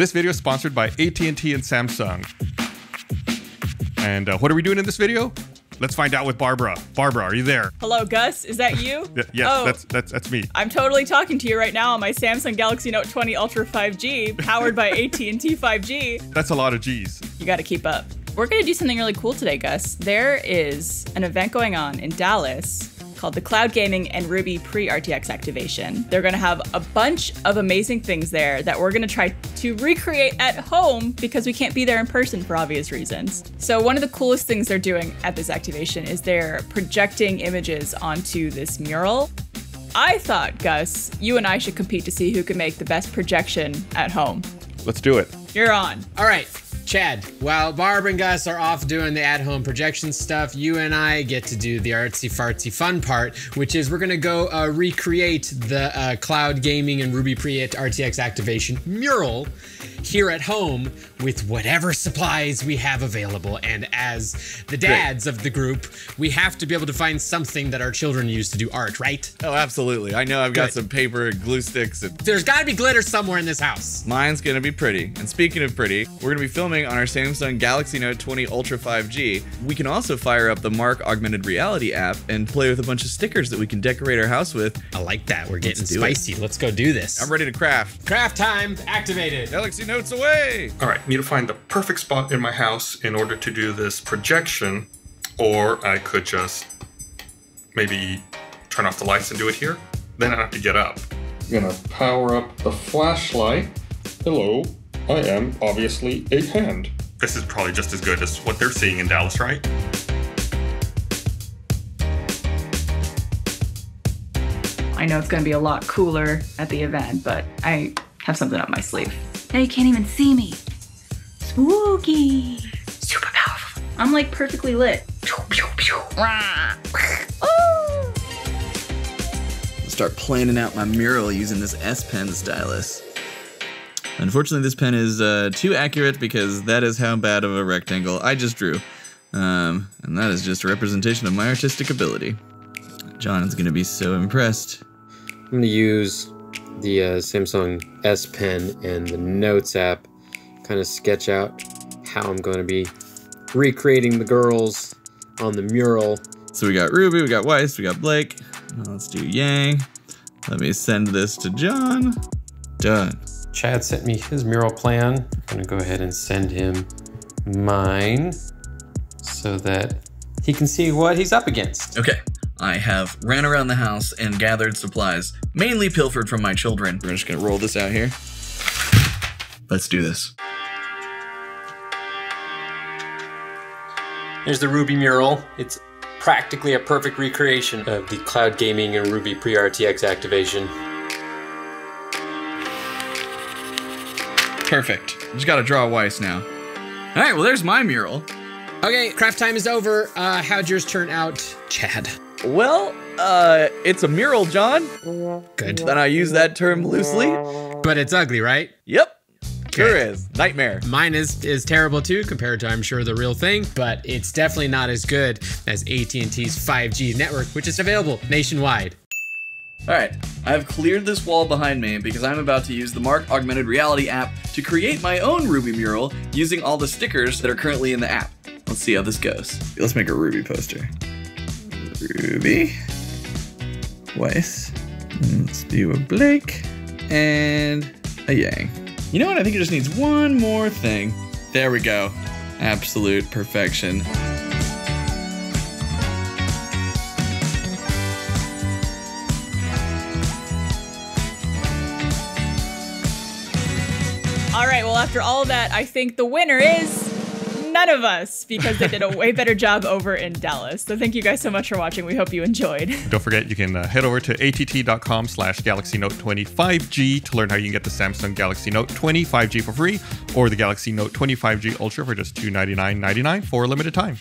This video is sponsored by AT&T and Samsung. And what are we doing in this video? Let's find out with Barbara. Barbara, are you there? Hello, Gus. Is that you? Yes, oh, that's me. I'm totally talking to you right now on my Samsung Galaxy Note 20 Ultra 5G, powered by AT&T 5G. That's a lot of Gs. You got to keep up. We're going to do something really cool today, Gus. There is an event going on in Dallas called the Cloud Gaming and RWBY Pre-RTX Activation. They're gonna have a bunch of amazing things there that we're gonna try to recreate at home because we can't be there in person for obvious reasons. So one of the coolest things they're doing at this activation is they're projecting images onto this mural. I thought, Gus, you and I should compete to see who can make the best projection at home. Let's do it. You're on. All right. Chad, while Barb and Gus are off doing the at-home projection stuff, you and I get to do the artsy-fartsy fun part, which is we're going to go recreate the Cloud Gaming and RWBY Pre-RTX Activation mural here at home with whatever supplies we have available. And as the dads of the group, we have to be able to find something that our children use to do art, right? Oh, absolutely. I know I've got some paper and glue sticks. And there's got to be glitter somewhere in this house. Mine's going to be pretty. And speaking of pretty, we're going to be filming on our Samsung Galaxy Note 20 Ultra 5G. We can also fire up the Mark Augmented Reality app and play with a bunch of stickers that we can decorate our house with. I like that. We're getting spicy. Let's go do this. I'm ready to craft. Craft time activated. Galaxy Notes away. All right, I need to find the perfect spot in my house in order to do this projection, or I could just maybe turn off the lights and do it here. Then I have to get up. I'm gonna power up the flashlight. Hello. I am obviously a hand. This is probably just as good as what they're seeing in Dallas, right? I know it's going to be a lot cooler at the event, but I have something up my sleeve. Now you can't even see me. Spooky. Super powerful. I'm like perfectly lit. I'll start planning out my mural using this S Pen stylus. Unfortunately, this pen is too accurate because that is how bad of a rectangle I just drew. And that is just a representation of my artistic ability. John is going to be so impressed. I'm going to use the Samsung S Pen and the Notes app, kind of sketch out how I'm going to be recreating the girls on the mural. So we got Ruby, we got Weiss, we got Blake. Let's do Yang. Let me send this to John. Done. Chad sent me his mural plan. I'm gonna go ahead and send him mine so that he can see what he's up against. Okay, I have ran around the house and gathered supplies, mainly pilfered from my children. We're just gonna roll this out here. Let's do this. Here's the RWBY mural. It's practically a perfect recreation of the Cloud Gaming and RWBY Pre-RTX Activation. Perfect. Just gotta draw Weiss now. All right, well, there's my mural. Okay, craft time is over. How'd yours turn out, Chad? Well, it's a mural, John. Good. Then I use that term loosely. But it's ugly, right? Yep. Sure is. Nightmare. Mine is terrible too, compared to, I'm sure, the real thing, but it's definitely not as good as AT&T's 5G network, which is available nationwide. Alright, I've cleared this wall behind me because I'm about to use the Mark Augmented Reality app to create my own RWBY mural using all the stickers that are currently in the app. Let's see how this goes. Let's make a RWBY poster. RWBY. Weiss. Let's do a Blake. And a Yang. You know what? I think it just needs one more thing. There we go. Absolute perfection. All right, well, after all that, I think the winner is none of us because they did a way better job over in Dallas. So thank you guys so much for watching. We hope you enjoyed. Don't forget, you can head over to att.com/GalaxyNote20 5G to learn how you can get the Samsung Galaxy Note 20 5G for free or the Galaxy Note 20 5G Ultra for just $299.99 for a limited time.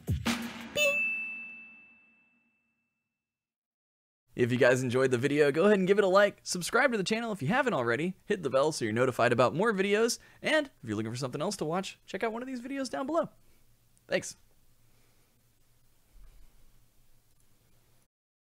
If you guys enjoyed the video, go ahead and give it a like, subscribe to the channel if you haven't already, hit the bell so you're notified about more videos, and if you're looking for something else to watch, check out one of these videos down below. Thanks.